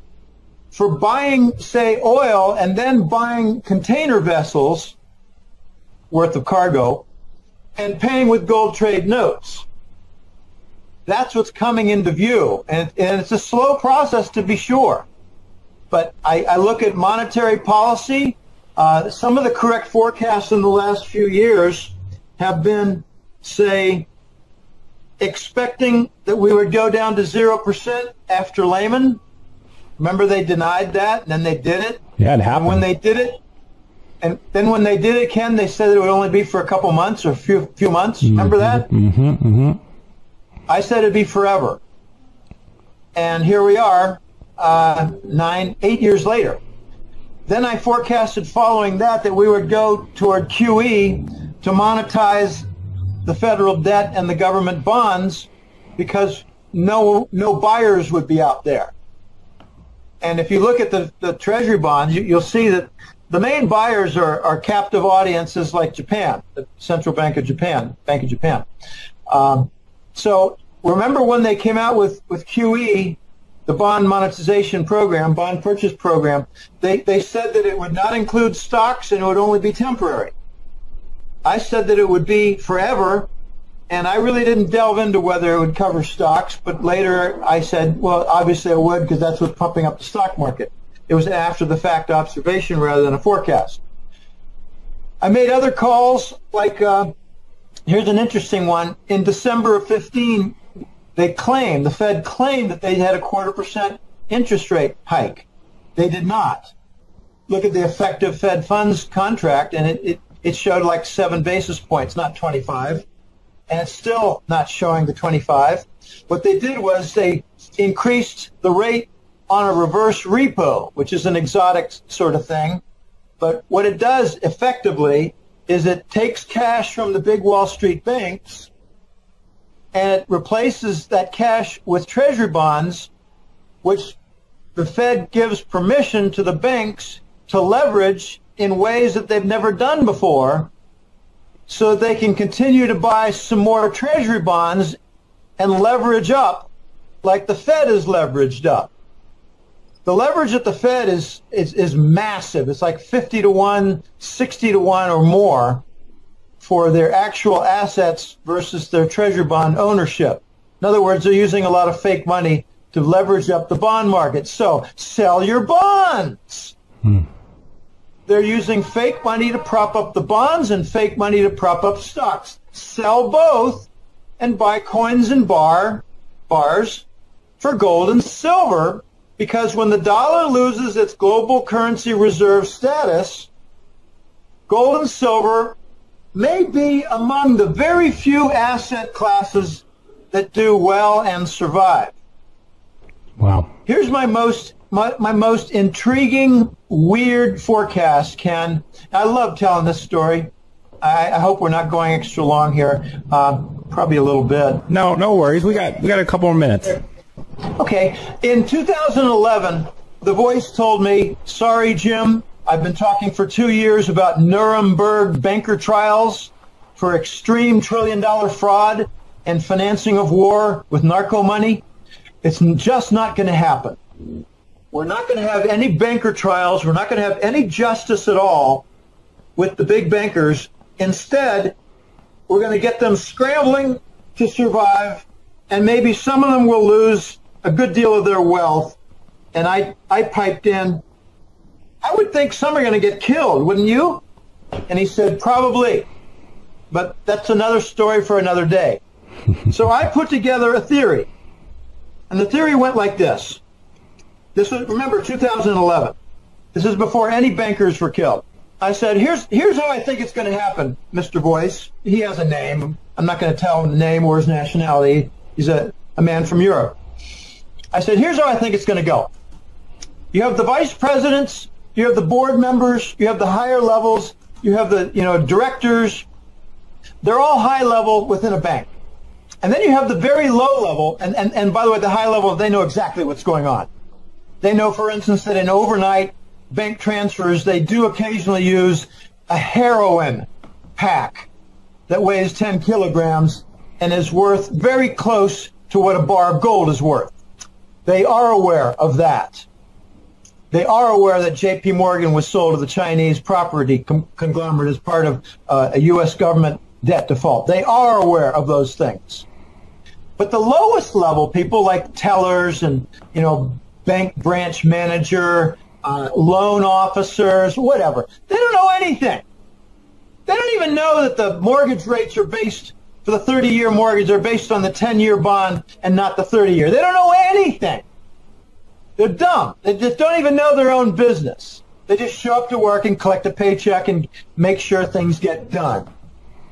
for buying, say, oil and then buying container vessels worth of cargo and paying with gold trade notes. That's what's coming into view. And, and it's a slow process, to be sure. But I, I look at monetary policy. Uh, some of the correct forecasts in the last few years have been, say, expecting that we would go down to zero percent after Lehman. Remember, they denied that, and then they did it. Yeah, it happened. And when they did it, and then when they did it, Ken, they said it would only be for a couple months or a few few months. Mm-hmm. Remember that? Mm-hmm, mm-hmm. I said it'd be forever, and here we are, uh, nine, eight years later. Then I forecasted following that that we would go toward Q E to monetize the federal debt and the government bonds because no no buyers would be out there. And if you look at the, the Treasury bonds, you, you'll see that the main buyers are, are captive audiences like Japan, the Central Bank of Japan, Bank of Japan. Um, so remember when they came out with, with Q E, the bond monetization program, bond purchase program, they, they said that it would not include stocks and it would only be temporary. I said that it would be forever, and I really didn't delve into whether it would cover stocks, but later I said, well, obviously it would because that's what's pumping up the stock market. It was an after-the-fact observation rather than a forecast. I made other calls, like uh, here's an interesting one. In December of fifteen, they claimed, the Fed claimed that they had a quarter percent interest rate hike. They did not. Look at the effective Fed funds contract, and it, it, it showed like seven basis points, not twenty-five. And it's still not showing the twenty-five. What they did was they increased the rate on a reverse repo, which is an exotic sort of thing. But what it does effectively is it takes cash from the big Wall Street banks and it replaces that cash with Treasury bonds, which the Fed gives permission to the banks to leverage in ways that they've never done before so they can continue to buy some more treasury bonds and leverage up like the Fed is leveraged up. The leverage at the Fed is, is, is massive. It's like fifty to one, sixty to one or more for their actual assets versus their treasury bond ownership. In other words, they're using a lot of fake money to leverage up the bond market. So sell your bonds. Hmm. They're using fake money to prop up the bonds and fake money to prop up stocks. Sell both and buy coins and bar, bars for gold and silver, because when the dollar loses its global currency reserve status, gold and silver may be among the very few asset classes that do well and survive. Wow. Here's my most my, my most intriguing, weird forecast, Ken. I love telling this story. I, I hope we're not going extra long here. Uh, probably a little bit. No, no worries. We got we got a couple more minutes. Okay. In two thousand eleven, The Voice told me, "Sorry, Jim, I've been talking for two years about Nuremberg banker trials for extreme trillion-dollar fraud and financing of war with narco money. It's just not going to happen. We're not going to have any banker trials. We're not going to have any justice at all with the big bankers. Instead, we're going to get them scrambling to survive, and maybe some of them will lose a good deal of their wealth." And I, I piped in, "I would think some are going to get killed, wouldn't you?" And he said, "Probably. But that's another story for another day." So I put together a theory. And the theory went like this. This was, remember, two thousand eleven. This is before any bankers were killed. I said, here's, here's how I think it's going to happen, Mister Voice. He has a name. I'm not going to tell him the name or his nationality. He's a, a man from Europe. I said, here's how I think it's going to go. You have the vice presidents. You have the board members. You have the higher levels. You have the, you know, directors. They're all high level within a bank. And then you have the very low level, and, and, and by the way, the high level, they know exactly what's going on. They know, for instance, that in overnight bank transfers, they do occasionally use a heroin pack that weighs ten kilograms and is worth very close to what a bar of gold is worth. They are aware of that. They are aware that J P Morgan was sold to the Chinese property conglomerate as part of uh, a U S government debt default. They are aware of those things. But the lowest level people, like tellers and, you know, bank branch manager, uh, loan officers, whatever, they don't know anything. They don't even know that the mortgage rates are based, for the thirty-year mortgage, are based on the ten-year bond and not the thirty-year. They don't know anything. They're dumb. They just don't even know their own business. They just show up to work and collect a paycheck and make sure things get done.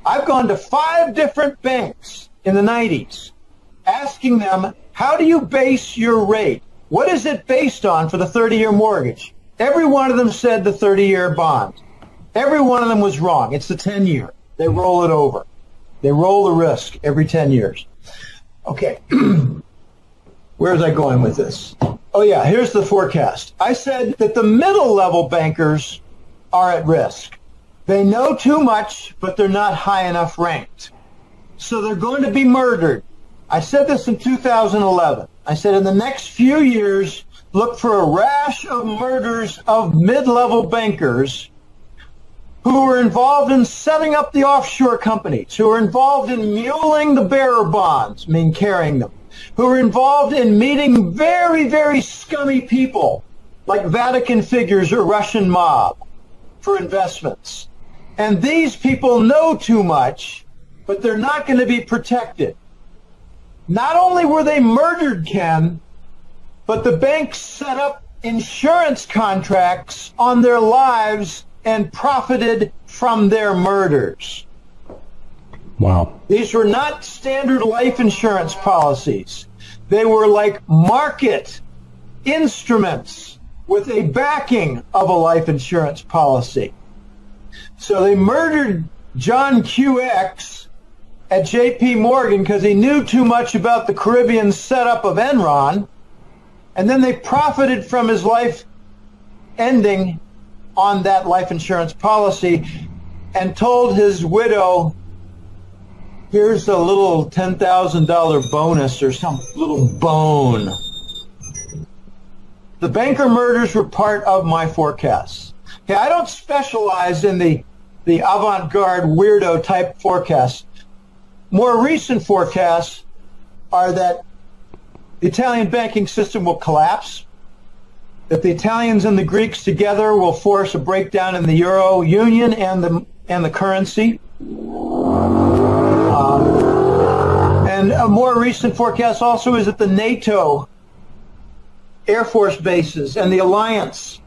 I've gone to five different banks in the nineties asking them, how do you base your rate? What is it based on for the thirty-year mortgage? Every one of them said the thirty-year bond. Every one of them was wrong. It's the ten-year. They roll it over. They roll the risk every ten years. Okay. Where was I going with this? Oh, yeah, here's the forecast. I said that the middle-level bankers are at risk. They know too much, but they're not high enough ranked. So they're going to be murdered. I said this in two thousand eleven. I said in the next few years, look for a rash of murders of mid-level bankers who were involved in setting up the offshore companies, who were involved in muling the bearer bonds, I mean carrying them, who were involved in meeting very, very scummy people like Vatican figures or Russian mob for investments. And these people know too much, but they're not going to be protected. Not only were they murdered, Ken, but the banks set up insurance contracts on their lives and profited from their murders. Wow. These were not standard life insurance policies. They were like market instruments with a backing of a life insurance policy. So they murdered John Q X at J P Morgan because he knew too much about the Caribbean setup of Enron, and then they profited from his life ending on that life insurance policy. and told his widow, here's a little ten thousand dollar bonus or some little bone. The banker murders were part of my forecasts. Okay, I don't specialize in the, the avant-garde weirdo type forecasts. More recent forecasts are that the Italian banking system will collapse, that the Italians and the Greeks together will force a breakdown in the Euro Union and the, and the currency. Uh, and a more recent forecast also is that the NATO Air Force bases and the alliance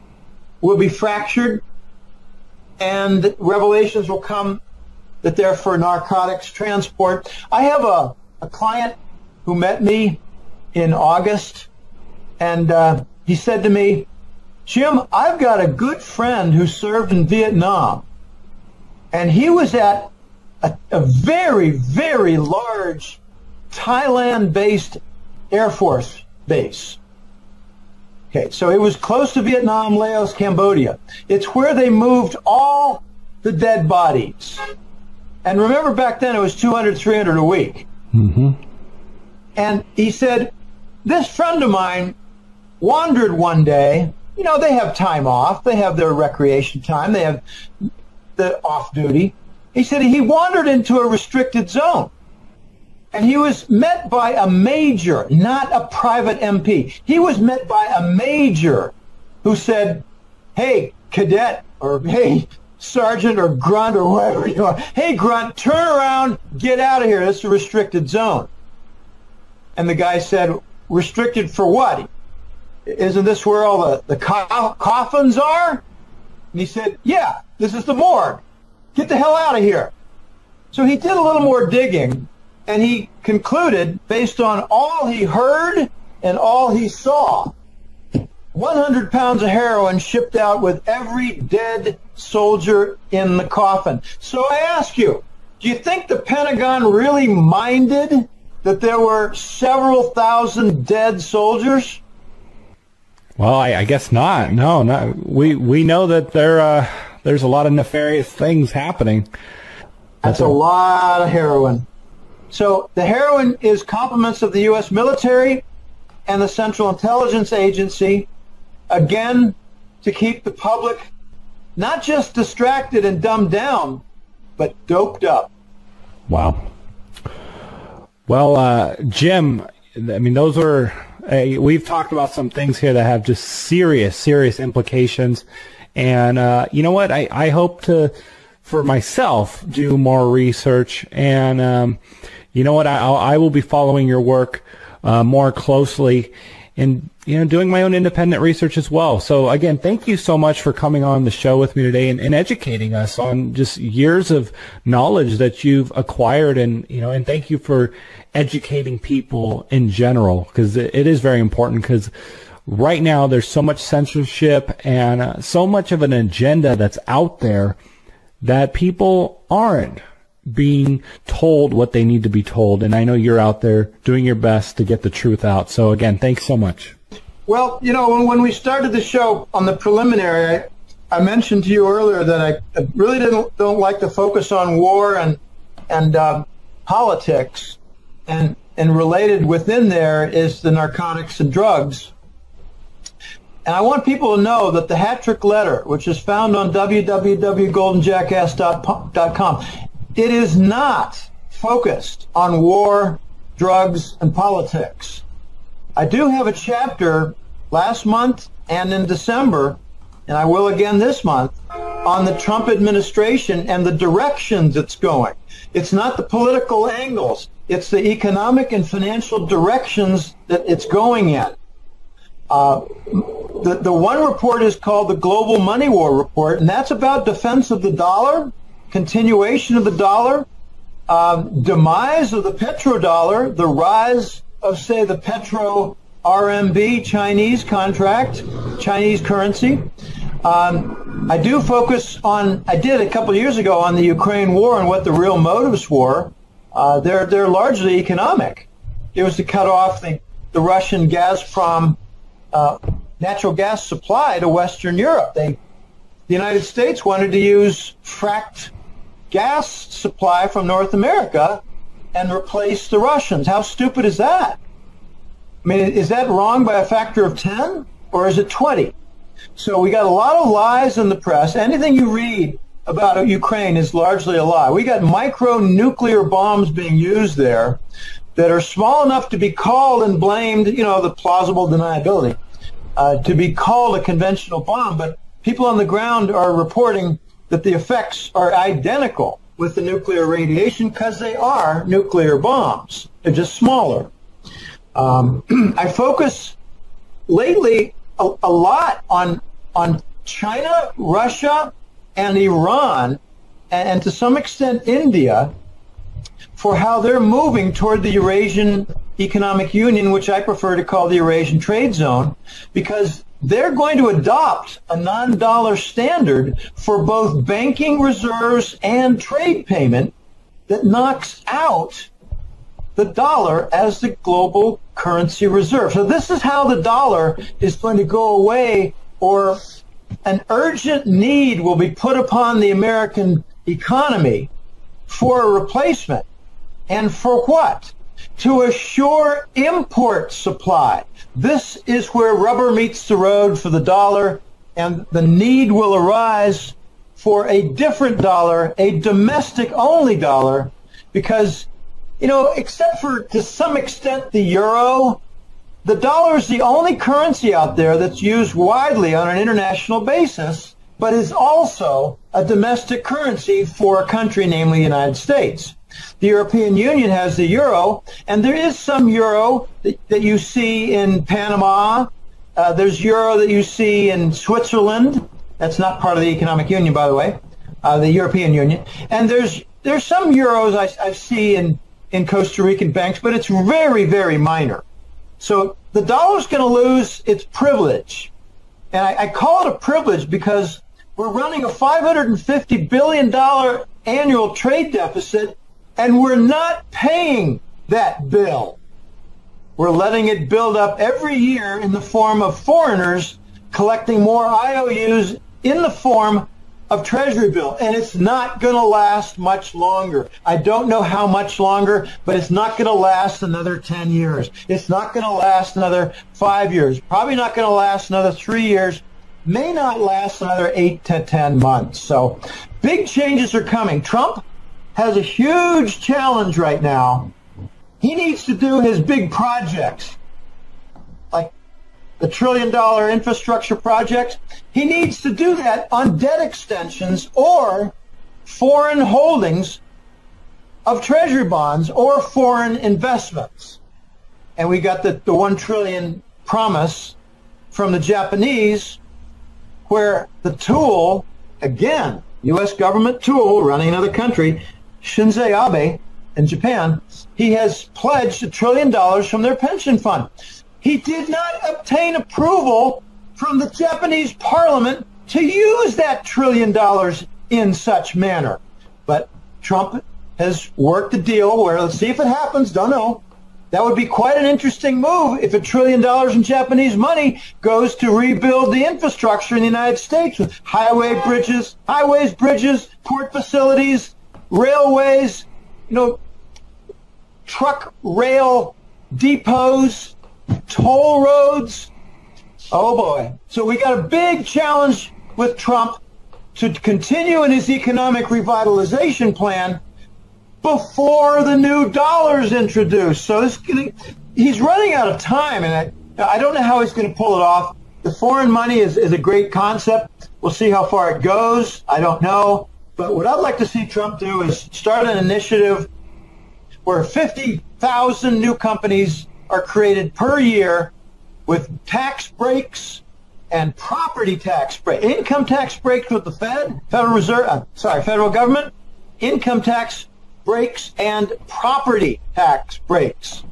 will be fractured, and revelations will come that they're for narcotics transport. I have a, a client who met me in August, and uh, he said to me, Jim, I've got a good friend who served in Vietnam, and he was at a, a very, very large Thailand-based Air Force base. Okay, so it was close to Vietnam, Laos, Cambodia. It's where they moved all the dead bodies. And remember, back then it was two hundred, three hundred a week. Mm-hmm. And he said, this friend of mine wandered one day. You know, they have time off. They have their recreation time. They have the off-duty. He said he wandered into a restricted zone. And he was met by a major, not a private M P. He was met by a major who said, hey, cadet, or hey, sergeant, or grunt, or whatever you are. Hey, grunt, turn around, get out of here. That's a restricted zone. And the guy said, restricted for what? Isn't this where all the, the co coffins are? And he said, yeah, this is the morgue. Get the hell out of here. So he did a little more digging, and he concluded, based on all he heard and all he saw, one hundred pounds of heroin shipped out with every dead soldier in the coffin. So I ask you, do you think the Pentagon really minded that there were several thousand dead soldiers? Well, I, I guess not. No, not. We we know that there uh, there's a lot of nefarious things happening. That's, That's a, a lot of heroin. So the heroin is compliments of the U S military and the Central Intelligence Agency, again, to keep the public not just distracted and dumbed down, but doped up. Wow. Well, uh, Jim, I mean, those are, uh, we've talked about some things here that have just serious, serious implications. And uh, you know what? I, I hope to, for myself, do more research. And um, you know what? I, I will be following your work uh, more closely and, you know, doing my own independent research as well. So, again, thank you so much for coming on the show with me today and, and educating us on just years of knowledge that you've acquired. And, you know, and thank you for educating people in general, because it, it is very important, because right now there's so much censorship and uh, so much of an agenda that's out there that people aren't being told what they need to be told. And I know you're out there doing your best to get the truth out. So, again, thanks so much. Well, you know, when, when we started the show on the preliminary, I, I mentioned to you earlier that I, I really didn't, don't like to focus on war and, and uh, politics. And, and related within there is the narcotics and drugs. And I want people to know that the Hatrick Letter, which is found on w w w dot golden jackass dot com, it is not focused on war, drugs, and politics. I do have a chapter last month and in December, and I will again this month, on the Trump administration and the directions it's going. It's not the political angles. It's the economic and financial directions that it's going in. Uh, the, the one report is called the Global Money War Report, and that's about defense of the dollar, continuation of the dollar, um, demise of the petrodollar, the rise of, say, the petro R M B Chinese contract, Chinese currency. Um, I do focus on, I did a couple of years ago on the Ukraine war and what the real motives were. Uh, they're, they're largely economic. It was to cut off the, the Russian Gazprom uh, natural gas supply to Western Europe. They, the United States wanted to use fracked gas supply from North America and replace the Russians. How stupid is that? I mean, is that wrong by a factor of ten, or is it twenty? So we got a lot of lies in the press. Anything you read about Ukraine is largely a lie. We got micro-nuclear bombs being used there that are small enough to be called and blamed, you know, the plausible deniability, uh, to be called a conventional bomb. But people on the ground are reporting that the effects are identical with the nuclear radiation because they are nuclear bombs. They're just smaller. Um, I focus lately a, a lot on, on China, Russia, and Iran, and, and to some extent India, for how they're moving toward the Eurasian Economic Union, which I prefer to call the Eurasian Trade Zone, because they're going to adopt a non-dollar standard for both banking reserves and trade payment that knocks out the dollar as the global currency reserve. So this is how the dollar is going to go away, or an urgent need will be put upon the American economy for a replacement. And for what? To assure import supply. This is where rubber meets the road for the dollar, and the need will arise for a different dollar, a domestic-only dollar, because, you know, except for, to some extent, the euro, the dollar is the only currency out there that's used widely on an international basis, but is also a domestic currency for a country, namely the United States. The European Union has the euro, and there is some euro that, that you see in Panama. Uh, there's euro that you see in Switzerland. That's not part of the Economic Union, by the way, uh, the European Union. And there's there's some euros I, I see in, in Costa Rican banks, but it's very, very minor. So the dollar's going to lose its privilege. And I, I call it a privilege because we're running a five hundred fifty billion dollar annual trade deficit, and we're not paying that bill. We're letting it build up every year in the form of foreigners collecting more I O Us in the form of Treasury bill. And it's not going to last much longer. I don't know how much longer, but it's not going to last another ten years. It's not going to last another five years. Probably not going to last another three years. May not last another eight to ten months. So big changes are coming. Trump has a huge challenge right now. He needs to do his big projects, like the trillion dollar infrastructure projects. He needs to do that on debt extensions or foreign holdings of treasury bonds or foreign investments. And we got the, the one trillion promise from the Japanese, where the tool, again, U S government tool running another country, Shinzo Abe in Japan, he has pledged a trillion dollars from their pension fund. He did not obtain approval from the Japanese parliament to use that trillion dollars in such manner. But Trump has worked a deal where, let's see if it happens, don't know. That would be quite an interesting move if a trillion dollars in Japanese money goes to rebuild the infrastructure in the United States with highway bridges, highways, bridges, port facilities, railways, you know, truck rail depots, toll roads. Oh boy. So we got a big challenge with Trump to continue in his economic revitalization plan before the new dollar is introduced. So this, he's running out of time, and I, I don't know how he's going to pull it off. The foreign money is, is a great concept. We'll see how far it goes. I don't know. But what I'd like to see Trump do is start an initiative where fifty thousand new companies are created per year with tax breaks and property tax breaks, income tax breaks with the Fed, Federal Reserve, uh, sorry, federal government, income tax breaks and property tax breaks.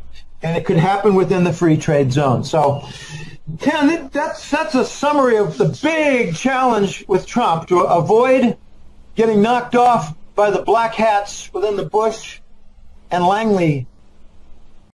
And it could happen within the free trade zone. So, Ken, that's, that's a summary of the big challenge with Trump to avoid getting knocked off by the black hats within the Bush and Langley